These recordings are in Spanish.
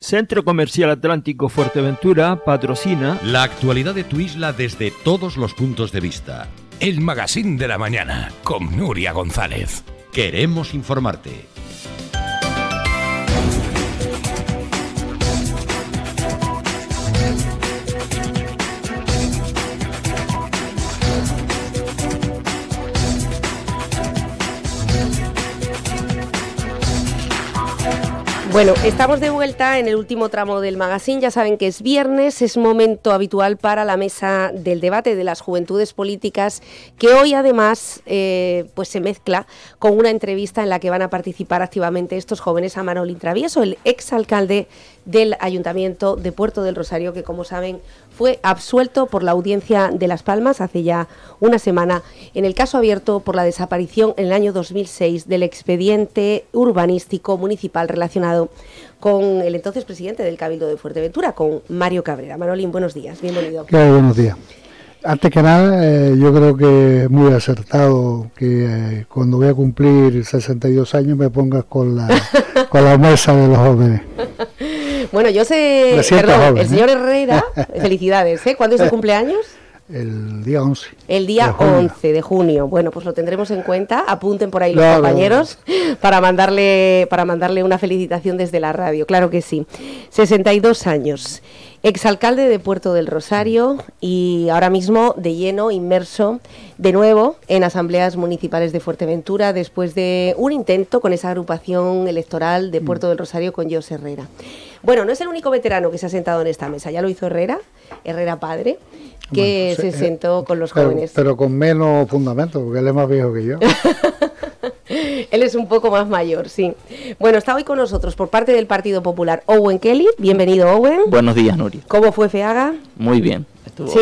Centro Comercial Atlántico Fuerteventura patrocina la actualidad de tu isla desde todos los puntos de vista. El Magacín de la Mañana con Nuria González. Queremos informarte. Bueno, estamos de vuelta en el último tramo del magazine. Ya saben que es viernes, es momento habitual para la mesa del debate de las juventudes políticas, que hoy además pues se mezcla con una entrevista en la que van a participar activamente estos jóvenes a Manolín Travieso, el exalcalde del Ayuntamiento de Puerto del Rosario, que como saben fue absuelto por la Audiencia de Las Palmas hace ya una semana en el caso abierto por la desaparición en el año 2006 del expediente urbanístico municipal relacionado con el entonces presidente del Cabildo de Fuerteventura, con Mario Cabrera. Manolín, buenos días, bienvenido. Claro, buenos días. Antes que nada, yo creo que es muy acertado que cuando voy a cumplir 62 años me pongas con la mesa de los jóvenes. Bueno, yo sé, perdón, joven, el señor Herrera, felicidades, ¿cuándo es su cumpleaños? El día 11. El día 11 de junio. Bueno, pues lo tendremos en cuenta. Apunten por ahí los compañeros para mandarle una felicitación desde la radio. Claro que sí. 62 años. Exalcalde de Puerto del Rosario y ahora mismo de lleno, inmerso de nuevo en asambleas municipales de Fuerteventura después de un intento con esa agrupación electoral de Puerto del Rosario con José Herrera. Bueno, no es el único veterano que se ha sentado en esta mesa, ya lo hizo Herrera padre, que bueno, se sentó con los jóvenes. Pero con menos fundamento, porque él es más viejo que yo. Él es un poco más mayor, sí. Bueno, está hoy con nosotros por parte del Partido Popular Owen Kelly. Bienvenido, Owen. Buenos días, Nuria. ¿Cómo fue Feaga? Muy bien, estuvo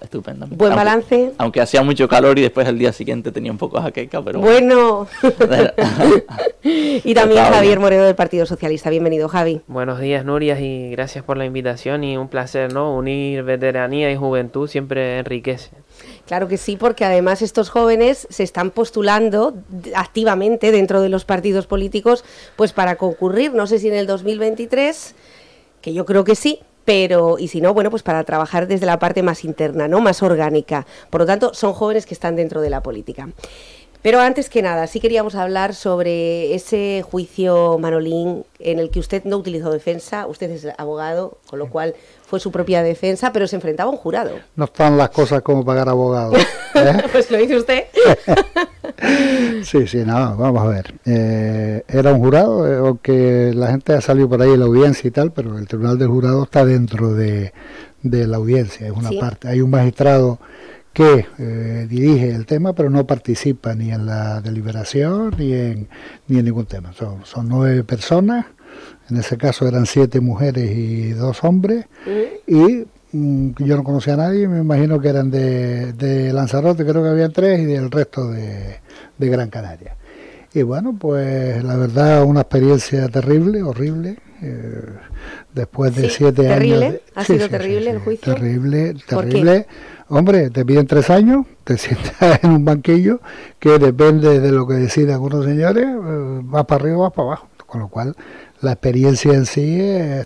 estupendo. Buen balance. Aunque hacía mucho calor y después al día siguiente tenía un poco de jaqueca, pero bueno. Y también Javier Moreno del Partido Socialista. Bienvenido, Javi. Buenos días, Nuria, y gracias por la invitación y un placer, ¿no? Unir veteranía y juventud siempre enriquece. Claro que sí, porque además estos jóvenes se están postulando activamente dentro de los partidos políticos pues para concurrir, no sé si en el 2023, que yo creo que sí, pero y si no, bueno, pues para trabajar desde la parte más interna, ¿no? Más orgánica. Por lo tanto, son jóvenes que están dentro de la política. Pero antes que nada, sí queríamos hablar sobre ese juicio, Manolín, en el que usted no utilizó defensa, usted es abogado, con lo cual fue su propia defensa, pero se enfrentaba a un jurado. No están las cosas como pagar abogados, ¿eh? Pues lo dice usted. Sí, no, vamos a ver. Era un jurado, aunque la gente ha salido por ahí de la audiencia y tal, pero el tribunal del jurado está dentro de la audiencia, es una parte. Hay un magistrado que dirige el tema, pero no participa ni en la deliberación ni en ningún tema. Son 9 personas, en ese caso eran 7 mujeres y 2 hombres, y yo no conocía a nadie, me imagino que eran de Lanzarote, creo que había 3, y del resto de Gran Canaria. Y bueno, pues la verdad, una experiencia terrible, horrible. Después de 7 años. Terrible, ha sido terrible el juicio. Terrible. Hombre, te piden 3 años, te sientas en un banquillo que depende de lo que decidan algunos señores, vas para arriba, vas para abajo. Con lo cual, la experiencia en sí,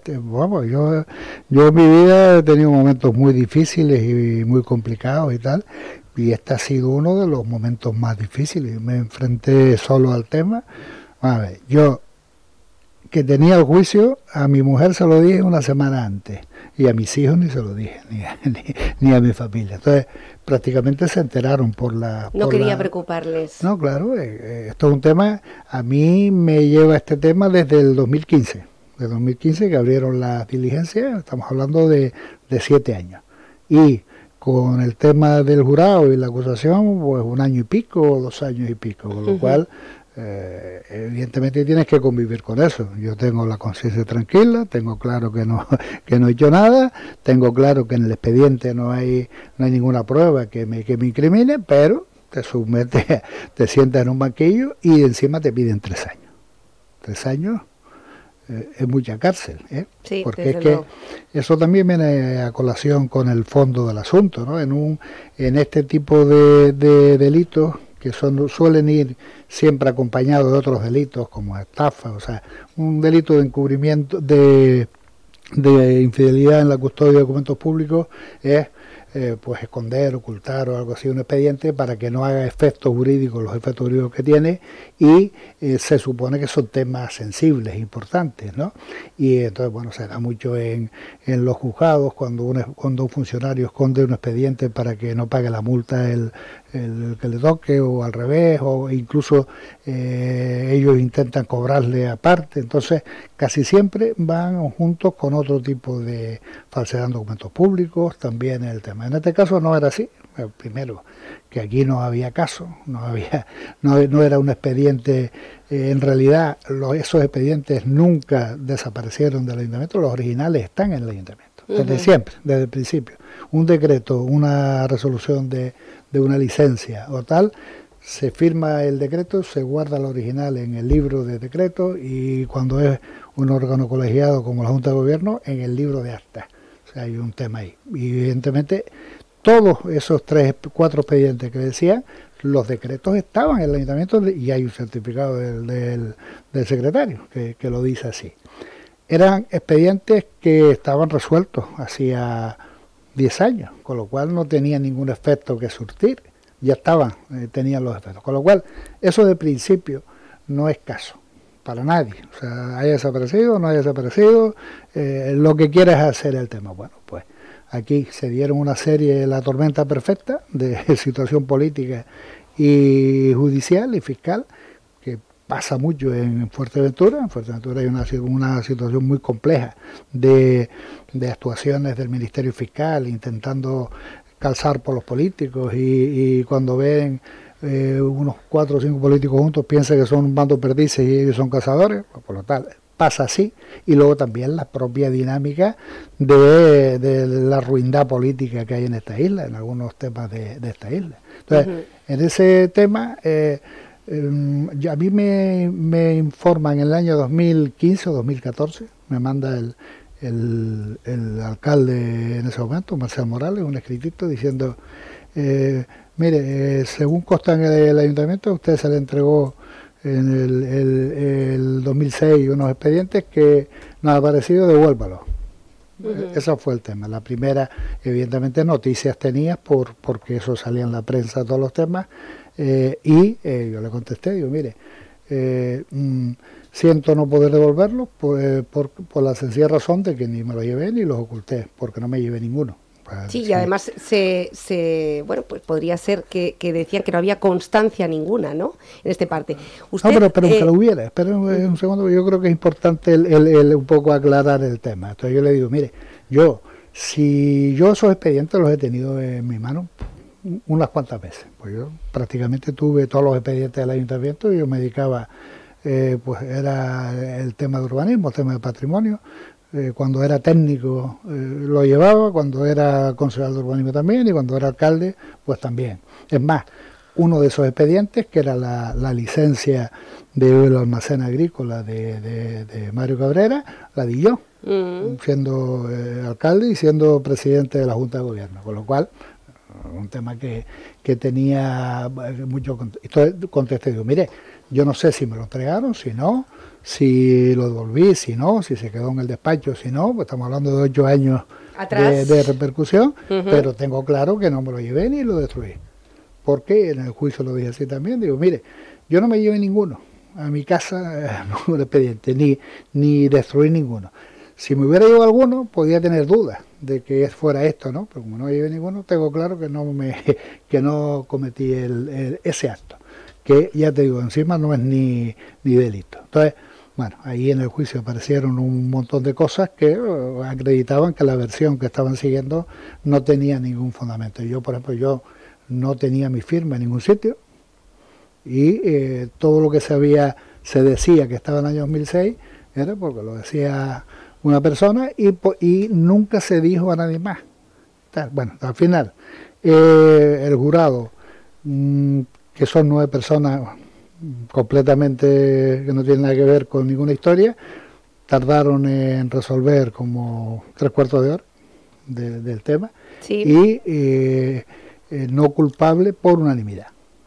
vamos, yo en mi vida he tenido momentos muy difíciles y muy complicados y tal, y este ha sido uno de los momentos más difíciles. Me enfrenté solo al tema. A ver, yo que tenía el juicio, a mi mujer se lo dije una semana antes, y a mis hijos ni se lo dije, ni a mi familia. Entonces, prácticamente se enteraron por la... No quería preocuparles. No, claro, esto es un tema, a mí me lleva este tema desde el 2015, que abrieron las diligencias, estamos hablando de 7 años. Y con el tema del jurado y la acusación, pues 1 año y pico o 2 años y pico, con lo cual... evidentemente tienes que convivir con eso. Yo tengo la conciencia tranquila, tengo claro que no he hecho nada, tengo claro que en el expediente no hay ninguna prueba que me incrimine, pero te sometes, te sientas en un banquillo y encima te piden 3 años. 3 años es mucha cárcel, ¿eh? Sí, porque es que eso también viene a colación con el fondo del asunto, ¿no? En este tipo de delitos que suelen ir siempre acompañados de otros delitos como estafa, o sea, un delito de encubrimiento, de de infidelidad en la custodia de documentos públicos es pues esconder, ocultar o algo así un expediente para que no haga efectos jurídicos, los efectos jurídicos que tiene, y se supone que son temas sensibles, importantes, ¿no? Y entonces, bueno, se da mucho en los juzgados cuando un funcionario esconde un expediente para que no pague la multa el que le toque, o al revés, o incluso ellos intentan cobrarle aparte. Entonces casi siempre van juntos con otro tipo de falsedad en documentos públicos, también el tema. En este caso no era así. Primero, que aquí no había caso, no era un expediente. En realidad esos expedientes nunca desaparecieron del ayuntamiento, los originales están en el ayuntamiento, desde siempre, desde el principio. Un decreto, una resolución de una licencia o tal, se firma el decreto, se guarda el original en el libro de decreto, y cuando es un órgano colegiado como la Junta de Gobierno, en el libro de actas. O sea, hay un tema ahí. Y evidentemente todos esos 3 o 4 expedientes que decían, los decretos estaban en el ayuntamiento, y hay un certificado del secretario que lo dice así. Eran expedientes que estaban resueltos hacía 10 años, con lo cual no tenía ningún efecto que surtir, ya estaban, tenían los efectos, con lo cual eso de principio no es caso para nadie. O sea, haya desaparecido, no haya desaparecido, lo que quieras hacer el tema. Bueno, pues aquí se dieron una serie, la tormenta perfecta de situación política y judicial y fiscal, que pasa mucho en Fuerteventura. En Fuerteventura hay una situación muy compleja de actuaciones del Ministerio Fiscal intentando calzar por los políticos, y cuando ven unos 4 o 5 políticos juntos piensan que son un bando de perdices y ellos son cazadores, pues por lo tal pasa así. Y luego también la propia dinámica de la ruindad política que hay en esta isla, en algunos temas de esta isla. Entonces, en ese tema... a mí me informan en el año 2015 o 2014, me manda el alcalde en ese momento, Marcelo Morales, un escritito diciendo, mire, según consta en el ayuntamiento, usted se le entregó en el 2006 unos expedientes que no han aparecido, devuélvalos. Ese fue el tema. La primera, evidentemente, noticias tenías porque eso salía en la prensa, todos los temas. Yo le contesté, digo, mire, siento no poder devolverlos por la sencilla razón de que ni me los llevé ni los oculté, porque no me llevé ninguno. Pues, sí, y además bueno, pues podría ser que decían que no había constancia ninguna, ¿no? En esta parte. Usted, no, pero que lo hubiera. Esperen un segundo, porque yo creo que es importante un poco aclarar el tema. Entonces yo le digo, mire, si yo esos expedientes los he tenido en mi mano unas cuantas veces, pues yo prácticamente tuve todos los expedientes del ayuntamiento. Y yo me dedicaba, pues era el tema de urbanismo, el tema de patrimonio, cuando era técnico lo llevaba, cuando era concejal de urbanismo también, y cuando era alcalde pues también. Es más, uno de esos expedientes, que era la licencia del almacén agrícola de Mario Cabrera, la di yo, siendo alcalde y siendo presidente de la Junta de Gobierno, con lo cual... un tema que tenía mucho... Entonces contesté, digo, mire, yo no sé si me lo entregaron, si no, si lo devolví, si no, si se quedó en el despacho, si no, pues estamos hablando de 8 años de repercusión, pero tengo claro que no me lo llevé ni lo destruí. Porque en el juicio lo dije así también, digo, mire, yo no me llevé ninguno a mi casa, ningún expediente, ni destruí ninguno. Si me hubiera llevado alguno, podía tener dudas de que fuera esto, ¿no? Pero como no llevé ninguno, tengo claro que no cometí ese acto, que ya te digo, encima no es ni delito. Entonces, bueno, ahí en el juicio aparecieron un montón de cosas que acreditaban que la versión que estaban siguiendo no tenía ningún fundamento. Yo, por ejemplo, yo no tenía mi firma en ningún sitio, y todo lo que se decía que estaba en el año 2006 era porque lo decía una persona, y nunca se dijo a nadie más. Bueno, al final, el jurado, que son 9 personas completamente que no tienen nada que ver con ninguna historia, tardaron en resolver como 3/4 de hora del tema, sí. Y no culpable por unanimidad.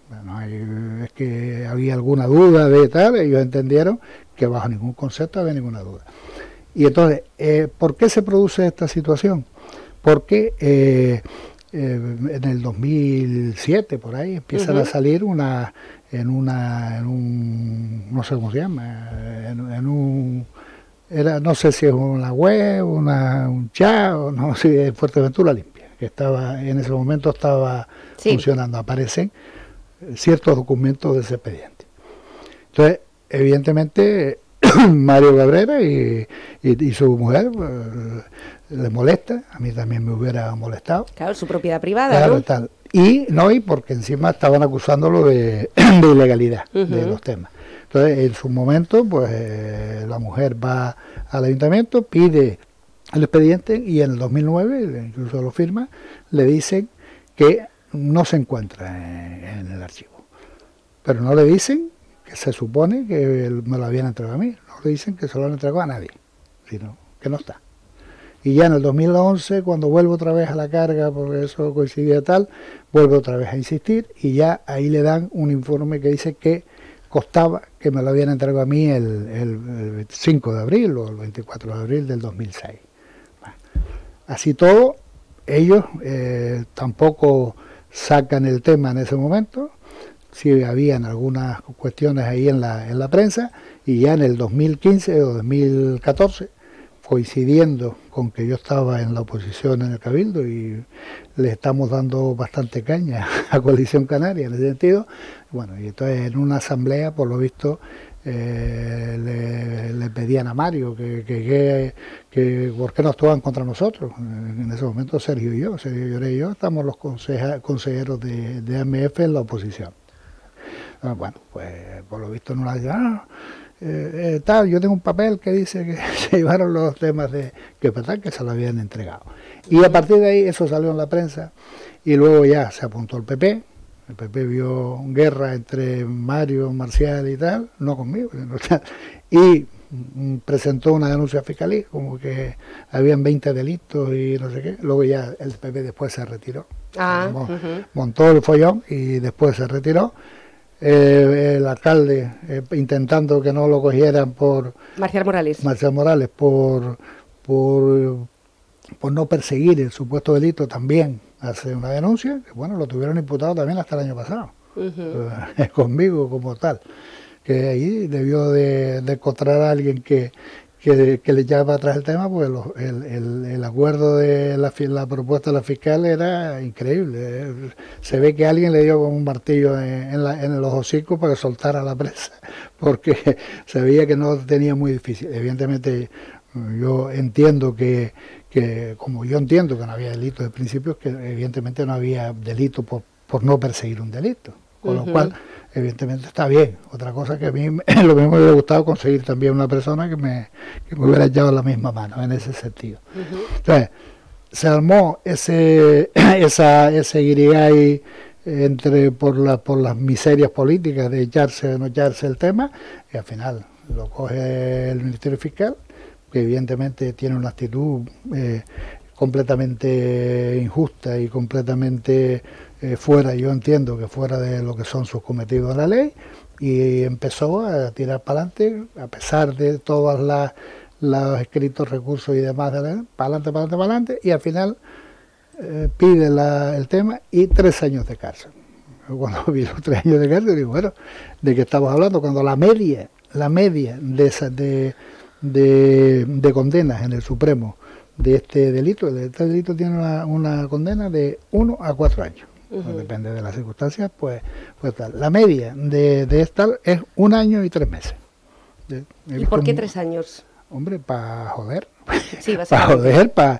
Bueno, es que había alguna duda de tal, ellos entendieron que bajo ningún concepto había ninguna duda. Y entonces, ¿por qué se produce esta situación? Porque en el 2007, por ahí, empiezan a salir no sé cómo se llama, no sé si es una web, un chat, o no sé, si Fuerteventura Limpia, que estaba en ese momento estaba funcionando. Aparecen ciertos documentos de ese expediente. Entonces, evidentemente, Mario Cabrera y su mujer le molesta, a mí también me hubiera molestado. Claro, su propiedad privada, claro, ¿no? Tal. Y no, y porque encima estaban acusándolo de ilegalidad de los temas. Entonces, en su momento, pues la mujer va al ayuntamiento, pide el expediente y en el 2009, incluso lo firma, le dicen que no se encuentra en el archivo. Pero no le dicen que se supone que me lo habían entregado a mí, no le dicen que se lo han entregado a nadie, sino que no está. Y ya en el 2011, cuando vuelvo otra vez a la carga, porque eso coincidía tal, vuelvo otra vez a insistir y ya ahí le dan un informe que dice que constaba que me lo habían entregado a mí el 25 de abril o el 24 de abril del 2006. Bueno, así todo, ellos tampoco sacan el tema en ese momento, sí habían algunas cuestiones ahí en la prensa, y ya en el 2015 o 2014, coincidiendo con que yo estaba en la oposición en el Cabildo y le estamos dando bastante caña a Coalición Canaria en ese sentido, bueno, y entonces en una asamblea, por lo visto, le pedían a Mario que por qué no actuaban contra nosotros. En ese momento Sergio Lloré y yo, estamos los consejeros de AMF en la oposición. Bueno, pues por lo visto en una... tal, yo tengo un papel que dice que se llevaron los temas de que se lo habían entregado. Y a partir de ahí eso salió en la prensa y luego ya se apuntó el PP. El PP vio guerra entre Mario, Marcial y tal, no conmigo, y presentó una denuncia a fiscalía como que habían 20 delitos y no sé qué. Luego ya el PP después se retiró, montó el follón y después se retiró. El alcalde intentando que no lo cogieran por... Marcelo Morales por no perseguir el supuesto delito también hace una denuncia, que bueno, lo tuvieron imputado también hasta el año pasado, conmigo como tal, que ahí debió de encontrar a alguien que le echaba atrás el tema, porque el acuerdo de la propuesta de la fiscal era increíble. Se ve que alguien le dio con un martillo en los hocicos para que soltara la presa, porque se veía que no tenía muy difícil. Evidentemente, yo entiendo que como yo entiendo que no había delito de principio, que evidentemente no había delito por no perseguir un delito. Con lo cual, evidentemente está bien. Otra cosa que a mí lo mismo me hubiera gustado conseguir también una persona que me hubiera echado la misma mano en ese sentido. Entonces, se armó ese guirigay por las miserias políticas de echarse o no echarse el tema, y al final lo coge el Ministerio Fiscal, que evidentemente tiene una actitud completamente injusta y completamente... fuera, yo entiendo que fuera de lo que son sus cometidos de la ley, y empezó a tirar para adelante, a pesar de todos los escritos, recursos y demás de la ley, para adelante, para adelante, para adelante, y al final pide el tema y 3 años de cárcel. Cuando vi los 3 años de cárcel, digo, bueno, ¿de qué estamos hablando? Cuando la media de condenas en el Supremo de este delito tiene una condena de 1 a 4 años. Depende de las circunstancias, pues tal. La media de esta es 1 año y 3 meses. ¿Y por qué 3 años? Hombre, para joder. Sí, para joder, para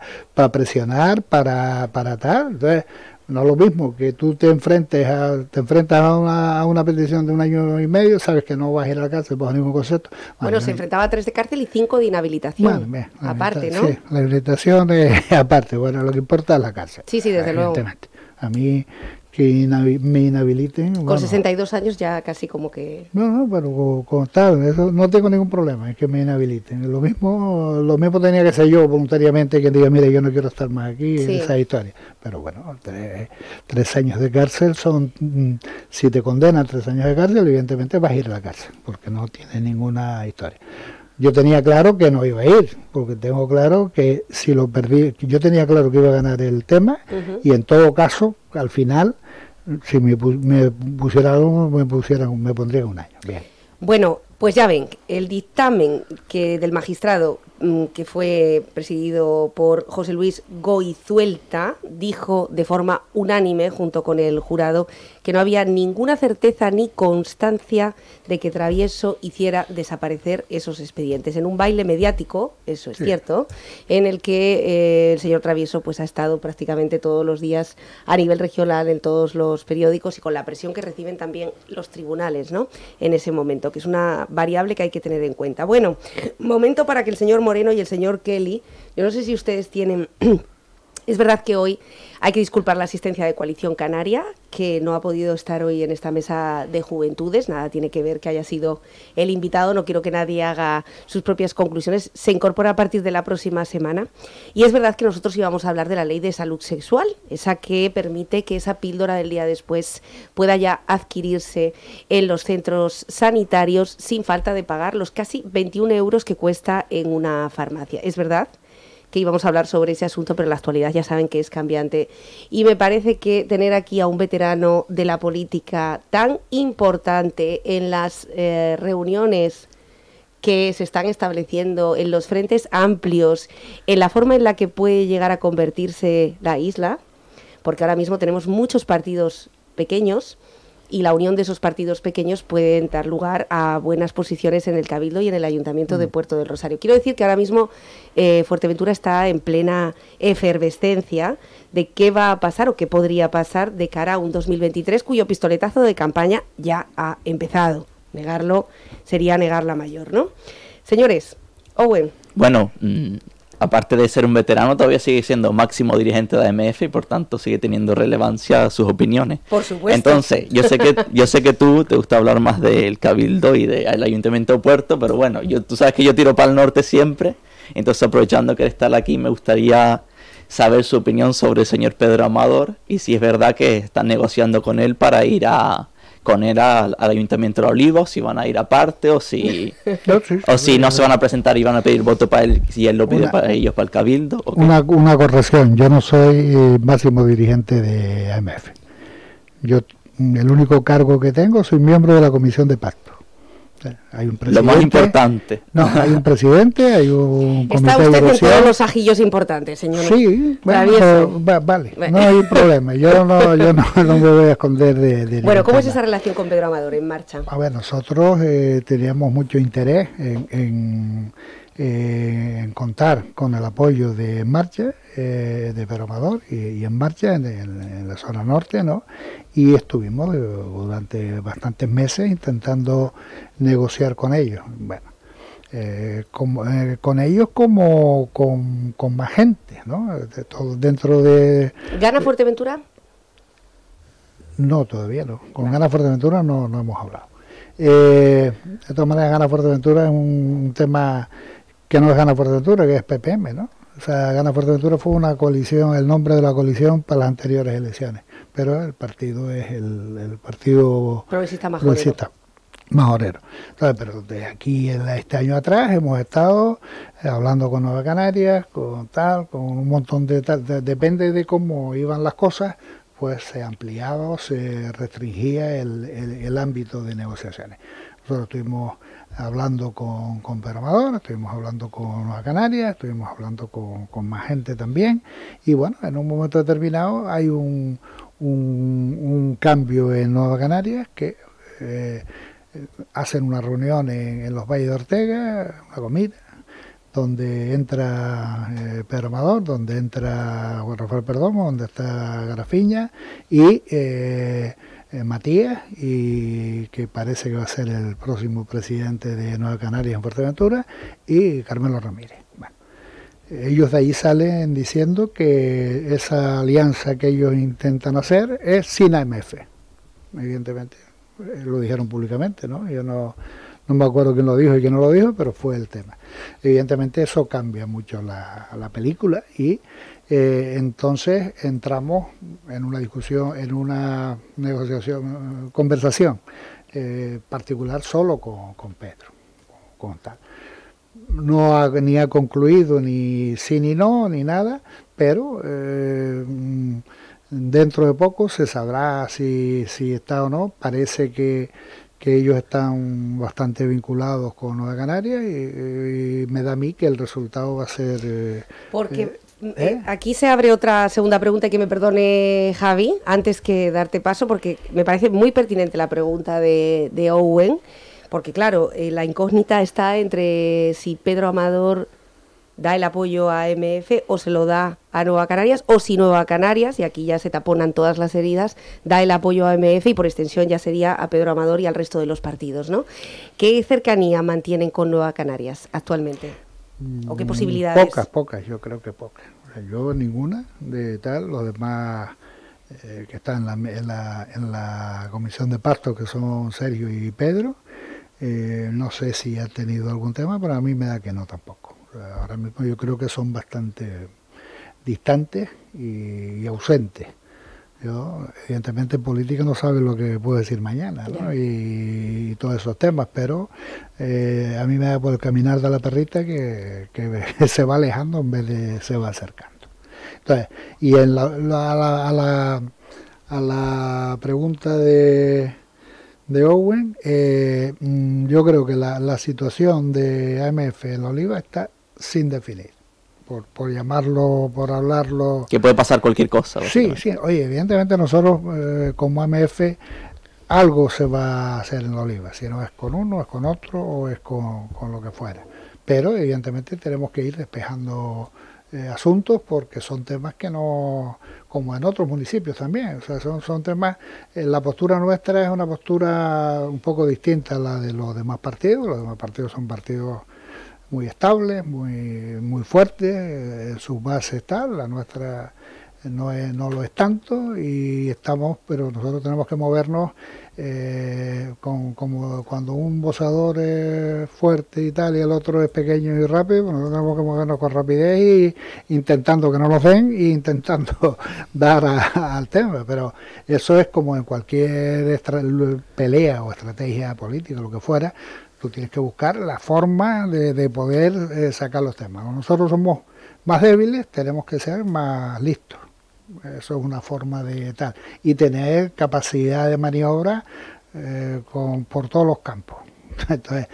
presionar, para tal. Entonces, no es lo mismo que tú te enfrentas a una petición de 1 año y medio, sabes que no vas a ir a la cárcel por ningún concepto. Bueno, se enfrentaba a 3 de cárcel y 5 de inhabilitación. Bueno, bien, aparte, ¿no? Sí, la inhabilitación es aparte. Bueno, lo que importa es la cárcel. Sí, sí, desde luego. A mí que me inhabiliten... Con bueno, 62 años ya casi como que... No, pero con tal, eso, no tengo ningún problema, es que me inhabiliten. Lo mismo tenía que ser yo voluntariamente, que diga, mire, yo no quiero estar más aquí, esa historia. Pero bueno, 3 años de cárcel son... Si te condenan 3 años de cárcel, evidentemente vas a ir a la cárcel, porque no tiene ninguna historia. Yo tenía claro que no iba a ir, porque tengo claro que si lo perdí, yo tenía claro que iba a ganar el tema, y en todo caso, al final, si me pondría un año. Bien. Bueno, pues ya ven, el dictamen del magistrado, que fue presidido por José Luis Goizuelta, dijo de forma unánime, junto con el jurado, que no había ninguna certeza ni constancia de que Travieso hiciera desaparecer esos expedientes. En un baile mediático, eso es cierto, en el que el señor Travieso pues ha estado prácticamente todos los días a nivel regional, en todos los periódicos, y con la presión que reciben también los tribunales, ¿no?, en ese momento, que es una variable que hay que tener en cuenta. Bueno, momento para que el señor Moreno y el señor Kelly, yo no sé si ustedes tienen... Es verdad que hoy hay que disculpar la asistencia de Coalición Canaria, que no ha podido estar hoy en esta mesa de juventudes. Nada tiene que ver que haya sido el invitado, no quiero que nadie haga sus propias conclusiones. Se incorpora a partir de la próxima semana. Y es verdad que nosotros íbamos a hablar de la ley de salud sexual, esa que permite que esa píldora del día después pueda ya adquirirse en los centros sanitarios sin falta de pagar los casi 21 euros que cuesta en una farmacia. Es verdad que íbamos a hablar sobre ese asunto, pero en la actualidad ya saben que es cambiante. Y me parece que tener aquí a un veterano de la política tan importante en las reuniones que se están estableciendo, en los frentes amplios, en la forma en la que puede llegar a convertirse la isla, porque ahora mismo tenemos muchos partidos pequeños, y la unión de esos partidos pequeños pueden dar lugar a buenas posiciones en el Cabildo y en el Ayuntamiento de Puerto del Rosario. Quiero decir que ahora mismo Fuerteventura está en plena efervescencia de qué va a pasar o qué podría pasar de cara a un 2023, cuyo pistoletazo de campaña ya ha empezado. Negarlo sería negar la mayor, ¿no? Señores, Owen. Bueno, aparte de ser un veterano, todavía sigue siendo máximo dirigente de AMF y por tanto sigue teniendo relevancia sus opiniones. Por supuesto. Entonces, yo sé que tú te gusta hablar más del Cabildo y del Ayuntamiento de Puerto, pero bueno, tú sabes que yo tiro para el norte siempre, entonces aprovechando que él está aquí, me gustaría saber su opinión sobre el señor Pedro Amador y si es verdad que están negociando con él para ir al Ayuntamiento de La Oliva, o si van a ir aparte, o si no se van a presentar y van a pedir voto para él, si él lo pide para ellos, para el Cabildo. Okay. Una corrección, yo no soy máximo dirigente de AMF. Yo, el único cargo que tengo, soy miembro de la Comisión de Pacto. Hay un presidente, lo más importante. No, hay un presidente, hay un comité. Está usted en todos los ajillos importantes, señor. Sí, bueno, vale, no hay un problema. Yo no me voy a esconder de Bueno, ¿cómo es esa relación con Pedro Amador en marcha? A ver, nosotros teníamos mucho interés en contar con el apoyo de En Marcha, de Pedro Amador, y En Marcha en la zona norte, ¿no? Y estuvimos durante bastantes meses intentando negociar con ellos, bueno, con ellos como con más gente, ¿no? Todo dentro de... ¿Gana Fuerteventura? No, todavía no. Con Gana Fuerteventura no hemos hablado. De todas maneras, Gana Fuerteventura es un tema... que no es Gana Fuerteventura, que es PPM, ¿no? O sea, Gana Fuerteventura fue una coalición, el nombre de la coalición para las anteriores elecciones, pero el partido es el Partido Progresista Majorero. Entonces, pero de aquí, este año atrás, hemos estado hablando con Nueva Canarias, con un montón de tal, depende de cómo iban las cosas, pues se ampliaba o se restringía el ámbito de negociaciones. Nosotros estuvimos hablando con Pedro Amador, estuvimos hablando con Nueva Canarias, estuvimos hablando con más gente también, y bueno, en un momento determinado hay un cambio en Nueva Canarias que hacen una reunión en los valles de Ortega, una comida, donde entra Pedro Amador, donde entra Juan Rafael Perdomo, donde está Garafiña y... Matías, y que parece que va a ser el próximo presidente de Nueva Canarias en Fuerteventura, y Carmelo Ramírez. Bueno, ellos de ahí salen diciendo que esa alianza que ellos intentan hacer es sin AMF. Evidentemente, lo dijeron públicamente, ¿no? Yo no me acuerdo quién lo dijo y quién no lo dijo, pero fue el tema. Evidentemente eso cambia mucho la película y... entonces entramos en una discusión, en una negociación, conversación particular solo con Pedro, con tal. no ha, ni ha concluido ni sí ni no, ni nada, pero dentro de poco se sabrá si está o no. Parece que ellos están bastante vinculados con Nueva Canarias y me da a mí que el resultado va a ser... Porque aquí se abre otra segunda pregunta, que me perdone Javi, antes que darte paso, porque me parece muy pertinente la pregunta de Owen, porque claro, la incógnita está entre si Pedro Amador da el apoyo a AMF o se lo da a Nueva Canarias, o si Nueva Canarias, y aquí ya se taponan todas las heridas, da el apoyo a AMF y por extensión ya sería a Pedro Amador y al resto de los partidos, ¿no? ¿Qué cercanía mantienen con Nueva Canarias actualmente? ¿O qué posibilidades? Pocas, yo creo que pocas. O sea, yo ninguna de tal, los demás que están en la comisión de pacto, que son Sergio y Pedro, no sé si han tenido algún tema, pero a mí me da que no tampoco. Ahora mismo yo creo que son bastante distantes y ausentes. Yo, evidentemente, en política no sabe lo que puedo decir mañana, ¿no? y todos esos temas, pero a mí me da por el caminar de la perrita que se va alejando en vez de se va acercando. Entonces, y en a la pregunta de Owen, yo creo que la situación de AMF en La Oliva está sin definir. Por llamarlo, por hablarlo... Que puede pasar cualquier cosa. Sí, oye, evidentemente nosotros como AMF algo se va a hacer en La Oliva, si no es con uno, es con otro o es con lo que fuera. Pero evidentemente tenemos que ir despejando asuntos, porque son temas que no... como en otros municipios también, o sea, son temas... la postura nuestra es una postura un poco distinta a la de los demás partidos. Los demás partidos son partidos muy estable, muy fuerte, sus bases tal, la nuestra no lo es tanto, y estamos, pero nosotros tenemos que movernos como cuando un boxeador es fuerte y tal, y el otro es pequeño y rápido, nosotros tenemos que movernos con rapidez, y intentando que no nos den, e intentando dar al tema, pero eso es como en cualquier pelea o estrategia política, lo que fuera. Tú tienes que buscar la forma de poder sacar los temas. Nosotros somos más débiles, tenemos que ser más listos. Eso es una forma de tal. Y tener capacidad de maniobra por todos los campos. Entonces,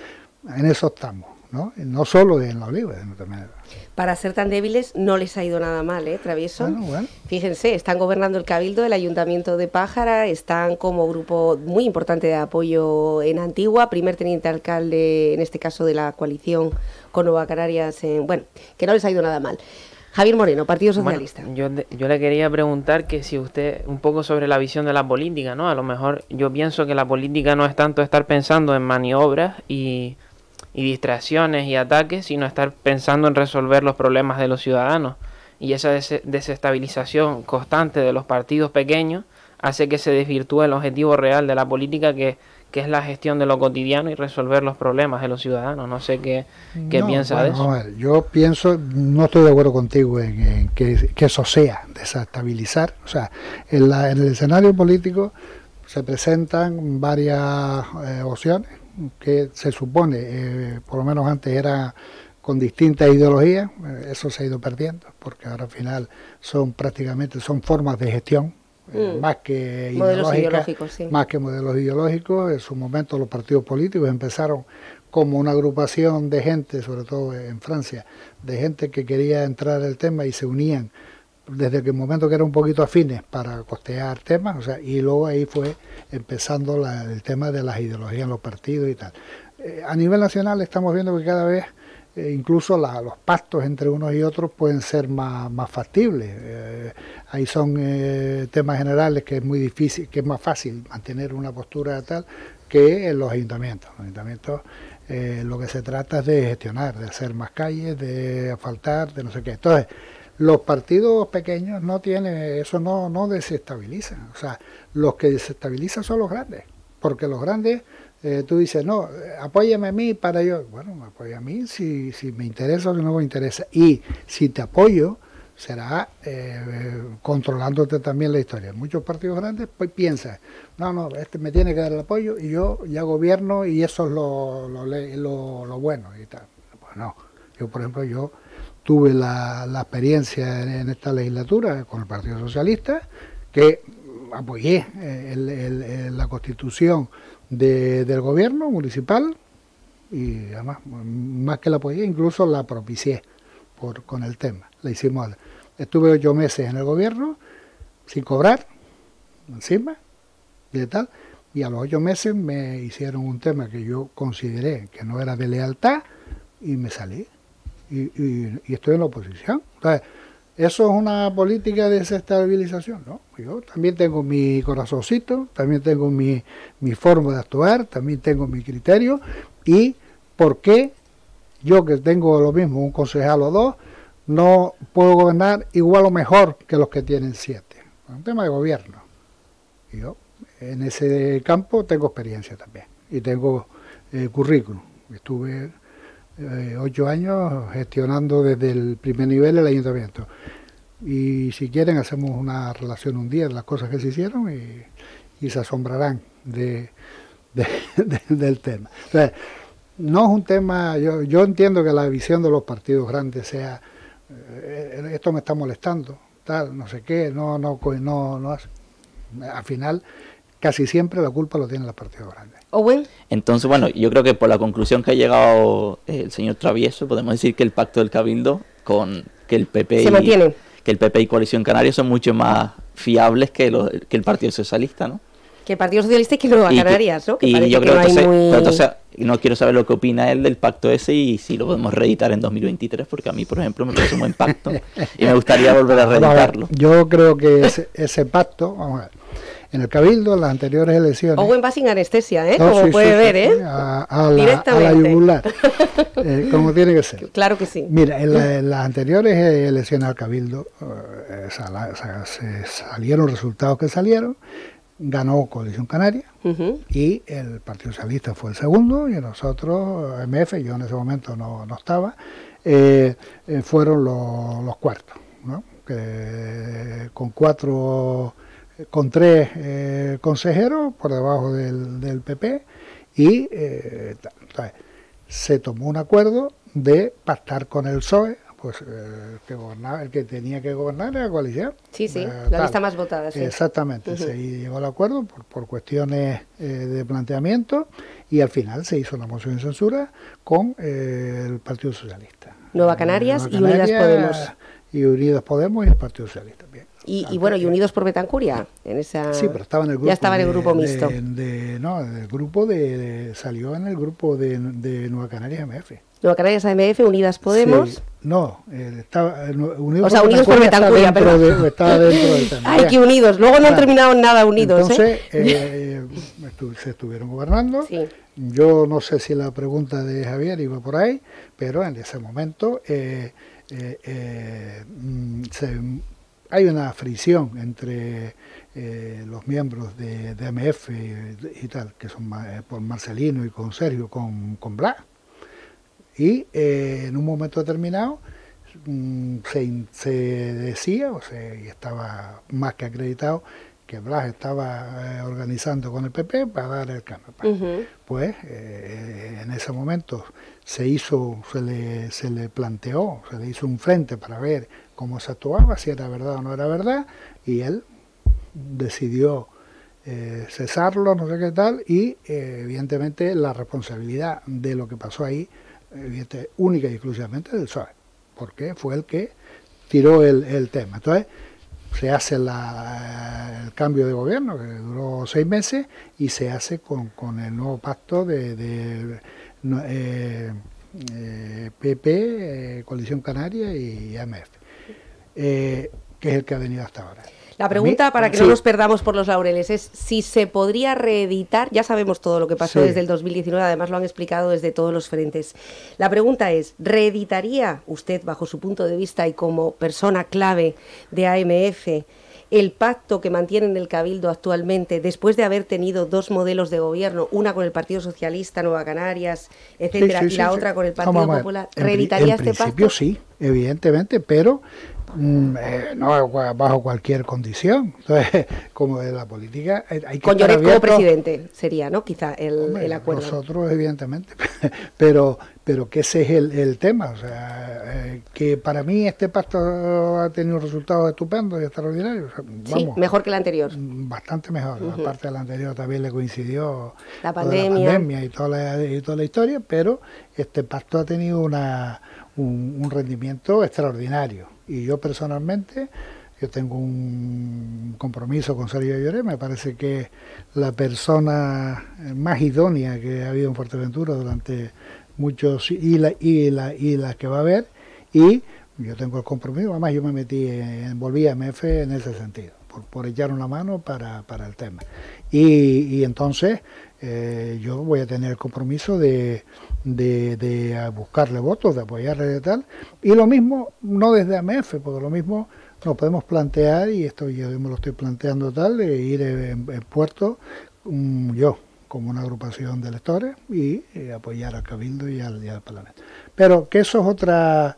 en eso estamos, ¿no? No solo en La Oliva, sino también. Para ser tan débiles no les ha ido nada mal, ¿eh, Travieso? Bueno. Fíjense, están gobernando el Cabildo, el Ayuntamiento de Pájara, están como grupo muy importante de apoyo en Antigua, primer teniente alcalde, en este caso de la coalición con Nueva Canarias, bueno, que no les ha ido nada mal. Javier Moreno, Partido Socialista. Bueno, yo le quería preguntar que si usted, un poco sobre la visión de la política, ¿no? A lo mejor yo pienso que la política no es tanto estar pensando en maniobras y distracciones y ataques, sino estar pensando en resolver los problemas de los ciudadanos. Y esa desestabilización constante de los partidos pequeños hace que se desvirtúe el objetivo real de la política, que es la gestión de lo cotidiano y resolver los problemas de los ciudadanos. No sé qué piensa de eso. A ver, yo pienso, no estoy de acuerdo contigo en que eso sea desestabilizar. O sea, en el escenario político se presentan varias opciones, que se supone, por lo menos antes era con distintas ideologías. Eso se ha ido perdiendo, porque ahora al final son formas de gestión, más que ideológicas, sí. Más que modelos ideológicos. En su momento los partidos políticos empezaron como una agrupación de gente, sobre todo en Francia, de gente que quería entrar al tema y se unían desde que el momento que eran un poquito afines para costear temas, o sea, y luego ahí fue empezando el tema de las ideologías en los partidos y tal. A nivel nacional estamos viendo que cada vez incluso los pactos entre unos y otros pueden ser más factibles. Ahí son temas generales que es muy difícil, que es más fácil mantener una postura tal que en los ayuntamientos. Los ayuntamientos lo que se trata es de gestionar, de hacer más calles, de asfaltar, de no sé qué. Entonces, los partidos pequeños no tienen, eso no desestabilizan. O sea, los que desestabilizan son los grandes, porque los grandes, tú dices, no, apóyame a mí para yo. Bueno, me apoya a mí si me interesa o si no me interesa. Y si te apoyo, será controlándote también la historia. Muchos partidos grandes pues piensan, no, este me tiene que dar el apoyo y yo ya gobierno y eso es lo bueno y tal. Pues no. Yo, por ejemplo, tuve la experiencia en esta legislatura con el Partido Socialista, que apoyé la constitución del gobierno municipal, y además, más que la apoyé, incluso la propicié con el tema. La hicimos. Estuve 8 meses en el gobierno sin cobrar, encima, y tal, y a los 8 meses me hicieron un tema que yo consideré que no era de lealtad y me salí. Y estoy en la oposición. Entonces, ¿eso es una política de desestabilización? No, yo también tengo mi corazoncito, también tengo mi forma de actuar, también tengo mi criterio. ¿Y por qué yo, que tengo lo mismo, un concejal o 2, no puedo gobernar igual o mejor que los que tienen 7? Es un tema de gobierno. Y yo en ese campo tengo experiencia también y tengo currículum. Estuve 8 años gestionando desde el primer nivel el ayuntamiento. Y si quieren hacemos una relación un día de las cosas que se hicieron y se asombrarán del tema. O sea, no es un tema, yo entiendo que la visión de los partidos grandes sea esto me está molestando, tal, no sé qué, no hace. Al final casi siempre la culpa lo tienen los partidos grandes. Owen. Entonces, bueno, yo creo que por la conclusión que ha llegado el señor Travieso, podemos decir que el pacto del Cabildo que el PP y Coalición Canaria son mucho más fiables que el Partido Socialista, ¿no? Que el Partido Socialista es que Nueva Canarias, ¿no? Y yo creo que entonces, no quiero saber lo que opina él del pacto ese y si lo podemos reeditar en 2023, porque a mí, por ejemplo, me parece un buen pacto y me gustaría volver a reeditarlo. Bueno, yo creo que ese pacto, vamos a ver, en el Cabildo, en las anteriores elecciones... Owen va sin anestesia, ¿eh? No, como sí, puede ver, sí, ¿eh? A la yugular, como tiene que ser. Claro que sí. Mira, en las anteriores elecciones al Cabildo se salieron resultados que salieron, ganó Coalición Canaria y el Partido Socialista fue el segundo y nosotros, AMF, yo en ese momento no estaba, fueron los cuartos, ¿no? Con 3 consejeros por debajo del PP y se tomó un acuerdo de pactar con el PSOE, pues el que tenía que gobernar era la coalición. Sí, sí, la lista más votada. Sí. Exactamente, se llegó al acuerdo por cuestiones de planteamiento y al final se hizo una moción de censura con el Partido Socialista. Nueva Canarias y Unidas Podemos. Y Unidas Podemos y el Partido Socialista también. Y bueno, y Unidos por Betancuria, en esa... Sí, pero estaba en el grupo, ya estaba en el grupo mixto. Salió en el grupo de Nueva Canarias AMF. Nueva Canarias AMF, Unidas Podemos... Sí, no, estaba... Unidos por Betancuria, perdón. Estaba dentro de Betancuria. Ay, que Unidos, luego no han terminado en nada Unidos, entonces, se estuvieron gobernando. Sí. Yo no sé si la pregunta de Javier iba por ahí, pero en ese momento hay una fricción entre los miembros de AMF y tal, que son por Marcelino y con Sergio, con Blas. Y en un momento determinado se decía, y estaba más que acreditado, que Blas estaba organizando con el PP para dar el cambio. Pues en ese momento se le planteó, se le hizo un frente para ver cómo se actuaba, si era verdad o no era verdad, y él decidió cesarlo, no sé qué tal, y evidentemente la responsabilidad de lo que pasó ahí, única y exclusivamente del PSOE, porque fue el que tiró el tema. Entonces, se hace el cambio de gobierno, que duró 6 meses, y se hace con el nuevo pacto de PP, Coalición Canaria y AMF, que es el que ha venido hasta ahora. La pregunta, para que no nos perdamos por los laureles, es si se podría reeditar. Ya sabemos todo lo que pasó desde el 2019, además lo han explicado desde todos los frentes. La pregunta es, ¿reeditaría usted, bajo su punto de vista y como persona clave de AMF, el pacto que mantiene en el Cabildo actualmente, después de haber tenido 2 modelos de gobierno, una con el Partido Socialista, Nueva Canarias, etcétera, y la otra con el Partido Popular? ¿Reeditaría este pacto? En principio sí, evidentemente, pero... no bajo cualquier condición. Entonces, como de la política hay que... Con Lloré como presidente sería, ¿no? Quizá el acuerdo. Nosotros, evidentemente, pero pero que ese es el tema, o sea, que para mí este pacto ha tenido resultados estupendos y extraordinarios. Vamos, sí, mejor que el anterior. Bastante mejor, aparte del anterior también le coincidió la pandemia y toda la historia, pero este pacto ha tenido un rendimiento extraordinario y yo personalmente... Yo tengo un compromiso con Sergio Lloré, me parece que es la persona más idónea que ha habido en Fuerteventura durante muchos y la que va a haber, y yo tengo el compromiso, además yo me metí, volví a AMF en ese sentido, por echar una mano para el tema. Y entonces yo voy a tener el compromiso de buscarle votos, de apoyarle y tal, y lo mismo, no desde AMF, porque lo mismo... Nos podemos plantear, y esto yo me lo estoy planteando tal, de ir en puerto, yo, como una agrupación de electores, y apoyar al Cabildo y al Parlamento. Pero que eso es otro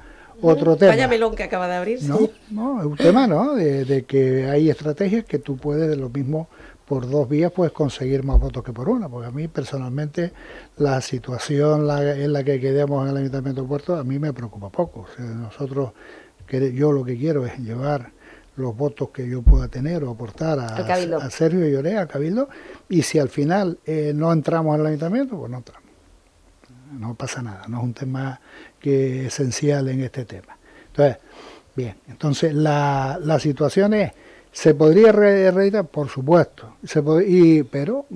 tema. Vaya melón que acaba de abrirse. No, es un tema, ¿no? De que hay estrategias que tú puedes, lo mismo, por dos vías puedes conseguir más votos que por una, porque a mí personalmente la situación en la que quedemos en el Ayuntamiento de Puerto a mí me preocupa poco. O sea, nosotros... Yo lo que quiero es llevar los votos que yo pueda tener o aportar a Sergio Lloré, a Cabildo, y si al final no entramos al ayuntamiento, pues no entramos. No pasa nada, no es un tema que esencial en este tema. Entonces, bien, entonces la situación es, ¿se podría reeditar? Por supuesto, pero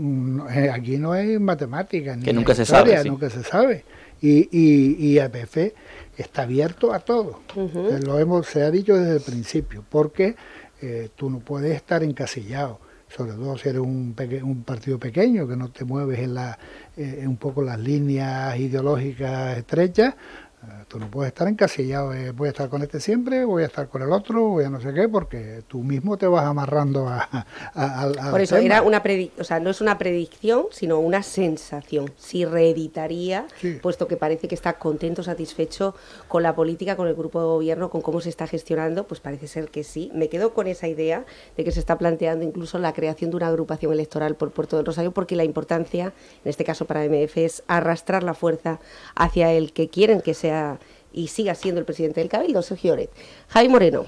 aquí no hay matemáticas, ni nunca se sabe, sí. Nunca se sabe. Y AMF está abierto a todo, se ha dicho desde el principio, porque tú no puedes estar encasillado, sobre todo si eres un partido pequeño, que no te mueves en un poco las líneas ideológicas estrechas, tú no puedes estar encasillado, voy a estar con este siempre, voy a estar con el otro, voy a no sé qué, porque tú mismo te vas amarrando a Por eso, era no es una predicción, sino una sensación, si reeditaría, sí. Puesto que parece que está contento, satisfecho con la política, con el grupo de gobierno, con cómo se está gestionando, pues parece ser que sí. Me quedo con esa idea de que se está planteando incluso la creación de una agrupación electoral por Puerto del Rosario, porque la importancia, en este caso para AMF, es arrastrar la fuerza hacia el que quieren que sea y siga siendo el presidente del Cabildo, Sergio Lloret. Javier Moreno.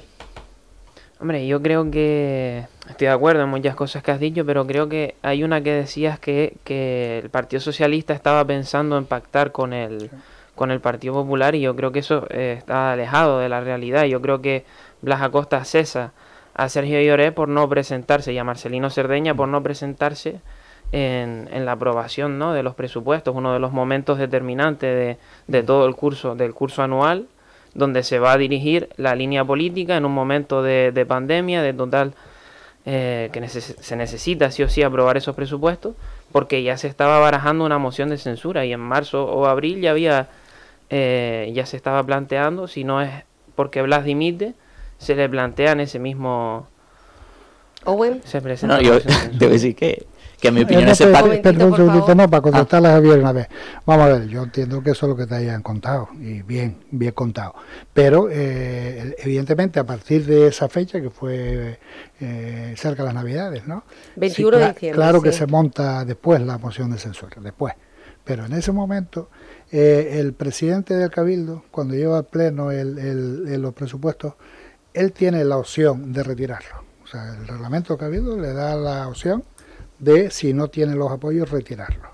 Hombre, yo creo que estoy de acuerdo en muchas cosas que has dicho, pero creo que hay una que decías que el Partido Socialista estaba pensando en pactar con el Partido Popular, y yo creo que eso está alejado de la realidad. Yo creo que Blas Acosta cesa a Sergio Lloré por no presentarse y a Marcelino Cerdeña por no presentarse en la aprobación, ¿no?, de los presupuestos, uno de los momentos determinantes de todo el curso, del curso anual, donde se va a dirigir la línea política en un momento de pandemia, de total que se necesita sí o sí aprobar esos presupuestos, porque ya se estaba barajando una moción de censura y en marzo o abril ya había ya se estaba planteando, si no es porque Blas dimite, se le plantean ese mismo Owen. Se presenta. No, yo debo decir que en mi opinión ese pacto... Perdón, un segundito más para contestarle a Javier una vez. Vamos a ver, yo entiendo que eso es lo que te hayan contado, y bien contado. Pero, evidentemente, a partir de esa fecha, que fue cerca de las Navidades, ¿no? 21 de diciembre. Claro que se monta después la moción de censura, después. Pero en ese momento, el presidente del Cabildo, cuando lleva al pleno los presupuestos, él tiene la opción de retirarlo. O sea, el reglamento del Cabildo le da la opción de, si no tiene los apoyos, retirarlos.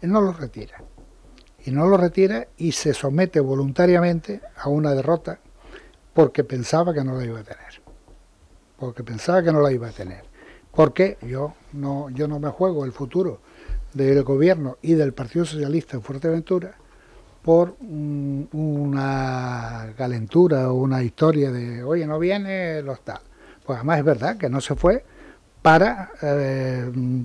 Él no los retira. Y no los retira y se somete voluntariamente a una derrota porque pensaba que no la iba a tener. Porque pensaba que no la iba a tener. Porque yo no me juego el futuro del gobierno y del Partido Socialista en Fuerteventura por una calentura o una historia de, oye, no viene los tal. Pues además es verdad que no se fue, para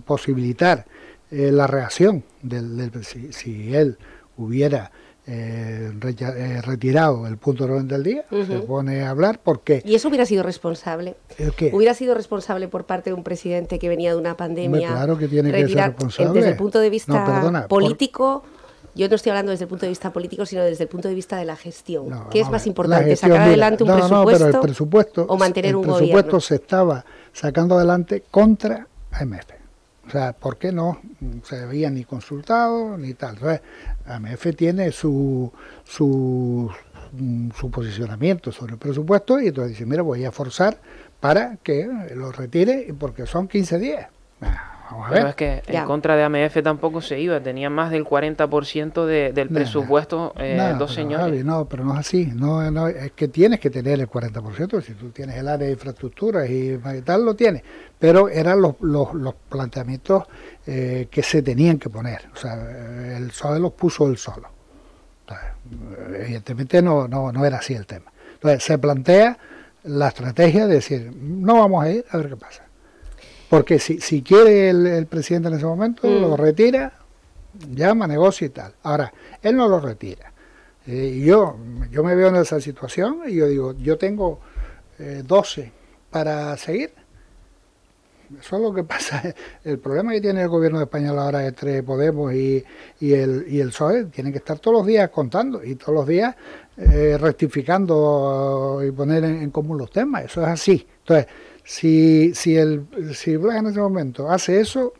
posibilitar la reacción del si él hubiera retirado el punto de orden del día, se pone a hablar, porque... Y eso hubiera sido responsable. ¿El qué? Hubiera sido responsable por parte de un presidente que venía de una pandemia. Claro que tiene que ser responsable. Desde el punto de vista político... Yo no estoy hablando desde el punto de vista político, sino desde el punto de vista de la gestión. No, ¿qué es más importante, sacar adelante un presupuesto, pero el presupuesto o mantener un gobierno? El presupuesto se estaba sacando adelante contra AMF. O sea, ¿por qué no se había ni consultado ni tal? O sea, AMF tiene su posicionamiento sobre el presupuesto y entonces dice, mira, voy a forzar para que lo retire porque son 15 días. Vamos a ver. Pero es que en contra de AMF tampoco se iba, tenía más del 40% del presupuesto dos señores. Javi, no, pero no es así, no, es que tienes que tener el 40%, si tú tienes el área de infraestructuras y tal, lo tienes, pero eran los planteamientos que se tenían que poner, o sea, el PSOE los puso él solo. Evidentemente no era así el tema. Entonces se plantea la estrategia de decir, no vamos a ir, a ver qué pasa. Porque si quiere el presidente en ese momento, lo retira, llama, negocia y tal. Ahora, él no lo retira. Yo me veo en esa situación y yo digo, yo tengo 12 para seguir. Eso es lo que pasa. El problema que tiene el gobierno español ahora entre Podemos y el PSOE, tienen que estar todos los días contando y todos los días rectificando y poner en común los temas. Eso es así. Entonces, si Blas en ese momento hace eso,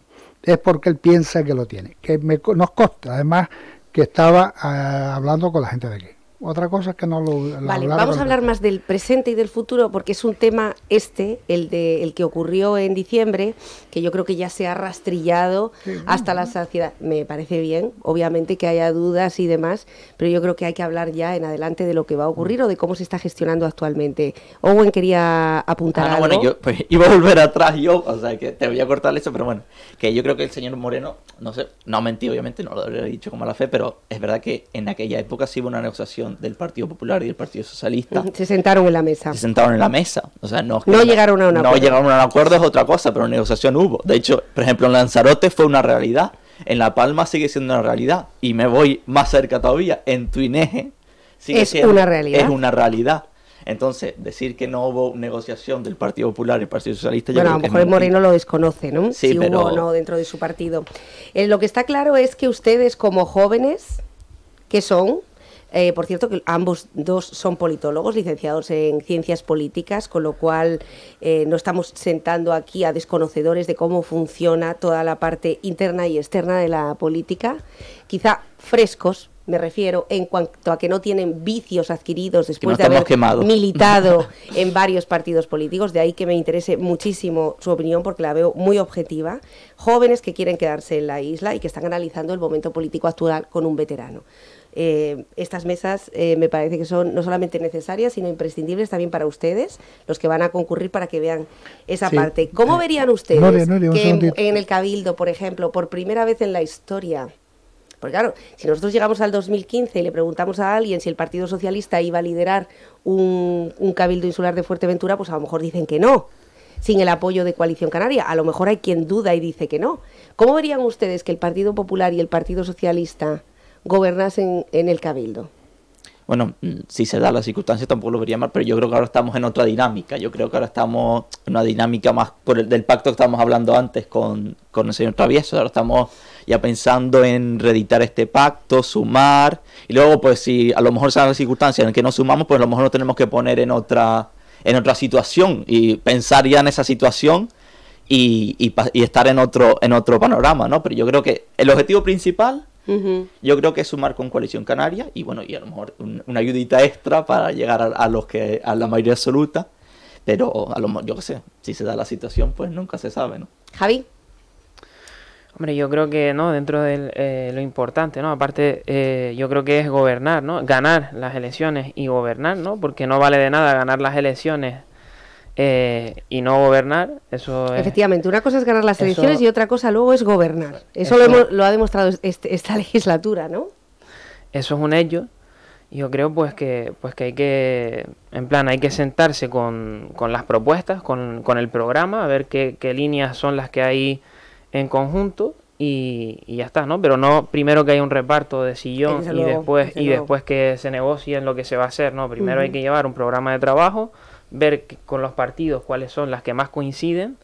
es porque él piensa que lo tiene. Que nos consta, además, que estaba hablando con la gente de aquí. Otra cosa es que no lo... Vale, vamos a hablar más del presente y del futuro, porque es un tema el que ocurrió en diciembre, que yo creo que ya se ha rastrillado hasta la saciedad. Me parece bien, obviamente que haya dudas y demás, pero yo creo que hay que hablar ya en adelante de lo que va a ocurrir o de cómo se está gestionando actualmente. Owen quería apuntar algo. Bueno, yo pues, iba a volver atrás yo, o sea, que te voy a cortar eso, pero bueno, que yo creo que el señor Moreno, no sé, no ha mentido obviamente, no lo habría dicho con mala fe, pero es verdad que en aquella época sí hubo una negociación del Partido Popular y del Partido Socialista. Se sentaron en la mesa. Se sentaron en la mesa. O sea, no llegaron a un acuerdo. No llegaron a un acuerdo es otra cosa, pero negociación hubo. De hecho, por ejemplo, en Lanzarote fue una realidad. En La Palma sigue siendo una realidad. Y me voy más cerca todavía. En Tuineje sigue siendo una realidad. Es una realidad. Entonces, decir que no hubo negociación del Partido Popular y el Partido Socialista... Bueno, a lo mejor Moreno lo desconoce, ¿no? Sí, si pero... hubo o no dentro de su partido. Lo que está claro es que ustedes, como jóvenes, que son... por cierto, que ambos dos son politólogos, licenciados en ciencias políticas, con lo cual no estamos sentando aquí a desconocedores de cómo funciona toda la parte interna y externa de la política. Quizá frescos, me refiero, en cuanto a que no tienen vicios adquiridos después de haber militado en varios partidos políticos, de ahí que me interese muchísimo su opinión porque la veo muy objetiva, jóvenes que quieren quedarse en la isla y que están analizando el momento político actual con un veterano. Estas mesas me parece que son no solamente necesarias, sino imprescindibles también para ustedes, los que van a concurrir para que vean esa parte. ¿Cómo verían ustedes que en el Cabildo, por ejemplo, por primera vez en la historia... Porque claro, si nosotros llegamos al 2015 y le preguntamos a alguien si el Partido Socialista iba a liderar un Cabildo Insular de Fuerteventura, pues a lo mejor dicen que no, sin el apoyo de Coalición Canaria. A lo mejor hay quien duda y dice que no. ¿Cómo verían ustedes que el Partido Popular y el Partido Socialista gobernasen en el Cabildo? Bueno, si se da las circunstancias tampoco lo vería mal, pero yo creo que ahora estamos en otra dinámica. Yo creo que ahora estamos en una dinámica más por el del pacto que estábamos hablando antes con el señor Travieso. Ahora estamos ya pensando en reeditar este pacto, sumar, y luego pues si a lo mejor se dan las circunstancias en que no sumamos, pues a lo mejor nos tenemos que poner en otra situación y pensar ya en esa situación y estar en otro panorama, ¿no? Pero yo creo que el objetivo principal... Yo creo que es sumar con Coalición Canaria y bueno, y a lo mejor una ayudita extra para llegar a la mayoría absoluta, pero a lo mejor, yo qué sé, si se da la situación, pues nunca se sabe, ¿no? Javi. Hombre, yo creo que no, dentro de lo importante, ¿no? Aparte, yo creo que es gobernar, ¿no? Ganar las elecciones y gobernar, ¿no? Porque no vale de nada ganar las elecciones y no gobernar, eso es... Efectivamente, una cosa es ganar las elecciones y otra cosa luego es gobernar. Eso lo ha demostrado esta legislatura, ¿no? Eso es un hecho. Yo creo pues que hay que, en plan, hay que sentarse con las propuestas, con el programa, a ver qué líneas son las que hay en conjunto y ya está, ¿no? Pero no primero que haya un reparto de sillón y después que se negocie en lo que se va a hacer, ¿no? Primero hay que llevar un programa de trabajo, ver con los partidos cuáles son las que más coinciden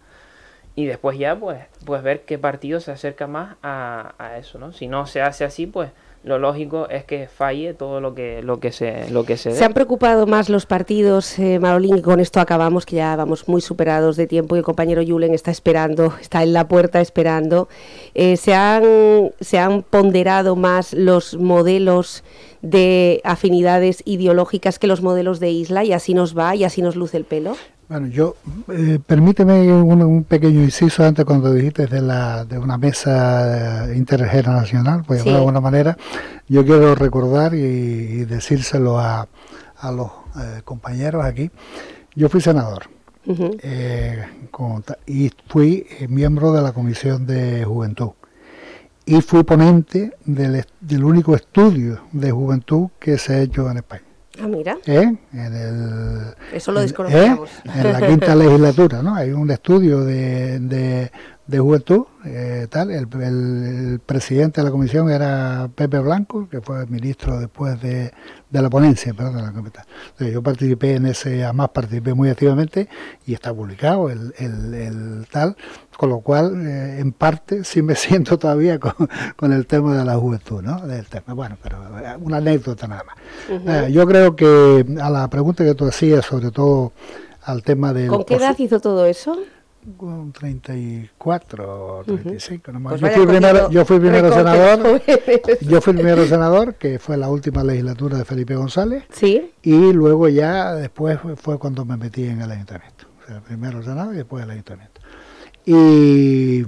y después ya pues ver qué partido se acerca más a eso, ¿no? Si no se hace así, pues lo lógico es que falle todo lo que se dé. ¿Se han preocupado más los partidos, Manolín? Y con esto acabamos, que ya vamos muy superados de tiempo y el compañero Yulen está esperando, está en la puerta esperando. ¿Se han ponderado más los modelos de afinidades ideológicas que los modelos de isla? Y así nos va y así nos luce el pelo. Bueno, yo, permíteme un pequeño inciso antes cuando dijiste de una mesa intergeneracional, pues sí, de alguna manera, yo quiero recordar y decírselo a los compañeros aquí. Yo fui senador, uh-huh, y fui miembro de la Comisión de Juventud y fui ponente del único estudio de juventud que se ha hecho en España. Ah, mira. Eso lo desconocíamos. En la quinta legislatura, ¿no? Hay un estudio de juventud, tal. El presidente de la comisión era Pepe Blanco, que fue ministro después de la ponencia, perdón, de la comisión. Entonces, yo participé en ese, además participé muy activamente y está publicado el tal, con lo cual, en parte, sí me siento todavía con el tema de la juventud, ¿no? Del tema. Bueno, pero una anécdota nada más. Uh-huh. Yo creo que a la pregunta que tú hacías, sobre todo al tema de... ¿Con qué edad hizo todo eso? Con 34, 35, uh-huh, nomás. Pues yo fui primero senador, que fue la última legislatura de Felipe González, ¿sí? Y luego ya después fue cuando me metí en el ayuntamiento, o sea, primero senador y después el ayuntamiento. Y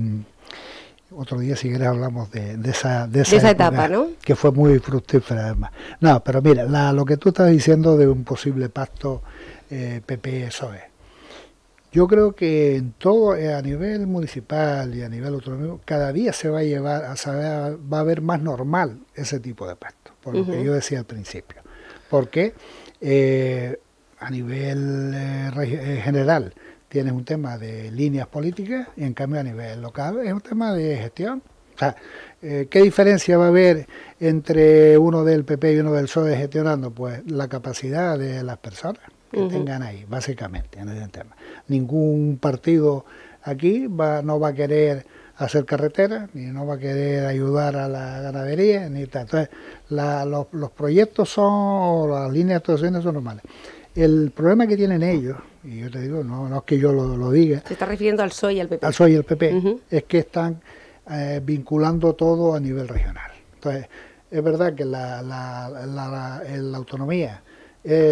otro día, si quieres, hablamos de esa etapa, ¿no? Que fue muy fructífera, además. No, pero mira, lo que tú estás diciendo de un posible pacto PP-PSOE. Yo creo que en todo, a nivel municipal y a nivel autonómico, cada día va a haber más normal ese tipo de pacto, por lo que yo decía al principio. Porque a nivel general tienes un tema de líneas políticas y en cambio a nivel local es un tema de gestión. O sea, ¿qué diferencia va a haber entre uno del PP y uno del PSOE gestionando? Pues la capacidad de las personas que tengan ahí, básicamente, en ese tema. Ningún partido aquí no va a querer hacer carreteras, ni no va a querer ayudar a la ganadería, ni tal. Entonces, los proyectos son, las líneas de actuaciones son normales. El problema que tienen ellos, y yo te digo, no es que yo lo diga... Se está refiriendo al PSOE y al PP. Al PSOE y al PP, es que están vinculando todo a nivel regional. Entonces, es verdad que la autonomía...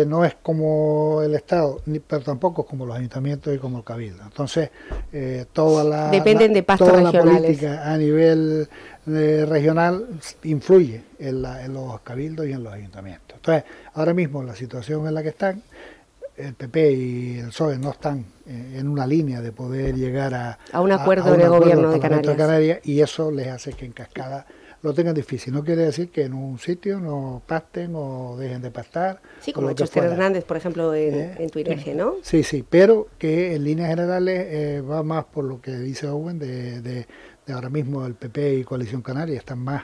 no es como el Estado, pero tampoco es como los ayuntamientos y como el Cabildo. Entonces, toda la política a nivel regional influye en los cabildos y en los ayuntamientos. Entonces, ahora mismo la situación en la que están, el PP y el PSOE no están en una línea de poder llegar a un acuerdo de gobierno de Canarias, y eso les hace que en cascada lo tengan difícil. No quiere decir que en un sitio no pacten o dejen de pactar. Sí, como ha hecho Esther Hernández, por ejemplo, en Twitter, ¿no? Sí, sí, pero que en líneas generales va más por lo que dice Owen, de ahora mismo el PP y Coalición Canaria están más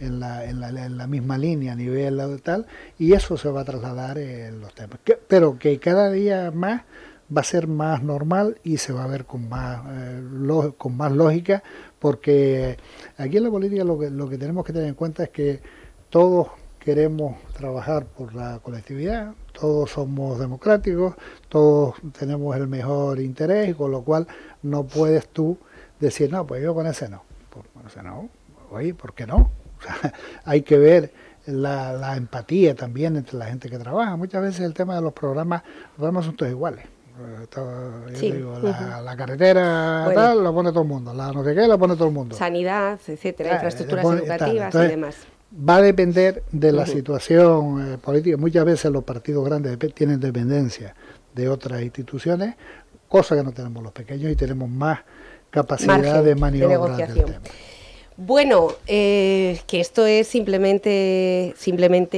en la misma línea a nivel tal, y eso se va a trasladar en los temas. Pero que cada día más va a ser más normal y se va a ver con más lógica, porque aquí en la política lo que tenemos que tener en cuenta es que todos queremos trabajar por la colectividad, todos somos democráticos, todos tenemos el mejor interés, con lo cual no puedes tú decir, no, pues yo con ese no. Pues, ese no, oye, ¿por qué no? O sea, hay que ver la empatía también entre la gente que trabaja. Muchas veces el tema de los programas son todos iguales. Todo, sí, yo digo, la carretera, bueno, tal, la pone todo el mundo, la no sé qué, la pone todo el mundo. Sanidad, etcétera, infraestructuras educativas. Entonces, y demás. Va a depender de la situación política. Muchas veces los partidos grandes tienen dependencia de otras instituciones, cosa que no tenemos los pequeños, y tenemos más capacidad de maniobra del tema. Bueno, que esto es simplemente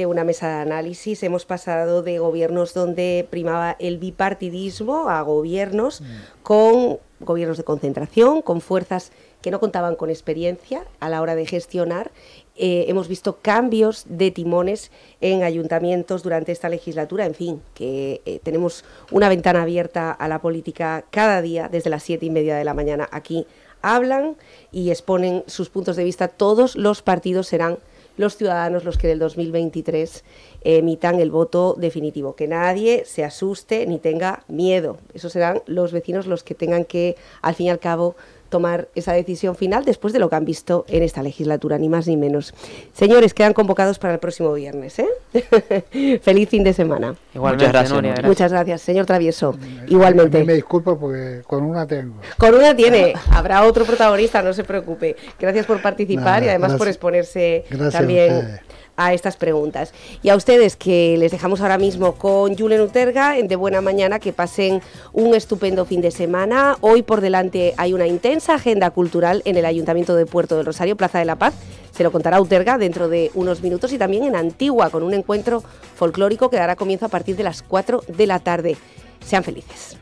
una mesa de análisis. Hemos pasado de gobiernos donde primaba el bipartidismo a gobiernos con gobiernos de concentración, con fuerzas que no contaban con experiencia a la hora de gestionar. Hemos visto cambios de timones en ayuntamientos durante esta legislatura. En fin, que tenemos una ventana abierta a la política cada día desde las 7:30 de la mañana aquí. Hablan y exponen sus puntos de vista. Todos los partidos serán los ciudadanos los que del 2023 emitan el voto definitivo. Que nadie se asuste ni tenga miedo. Esos serán los vecinos los que tengan que, al fin y al cabo, tomar esa decisión final después de lo que han visto en esta legislatura, ni más ni menos. Señores, quedan convocados para el próximo viernes, ¿eh? Feliz fin de semana. Igualmente, muchas gracias, Nuria. Muchas gracias, señor Travieso. Igualmente. A mí me disculpo porque con una tengo. Con una tiene. Habrá otro protagonista, no se preocupe. Gracias por participar y además gracias, por exponerse también a estas preguntas. Y a ustedes, que les dejamos ahora mismo con Yulen Uterga en De Buena Mañana, que pasen un estupendo fin de semana. Hoy por delante hay una intensa agenda cultural en el Ayuntamiento de Puerto del Rosario, Plaza de la Paz. Se lo contará Uterga dentro de unos minutos, y también en Antigua, con un encuentro folclórico que dará comienzo a partir de las 4 de la tarde. Sean felices.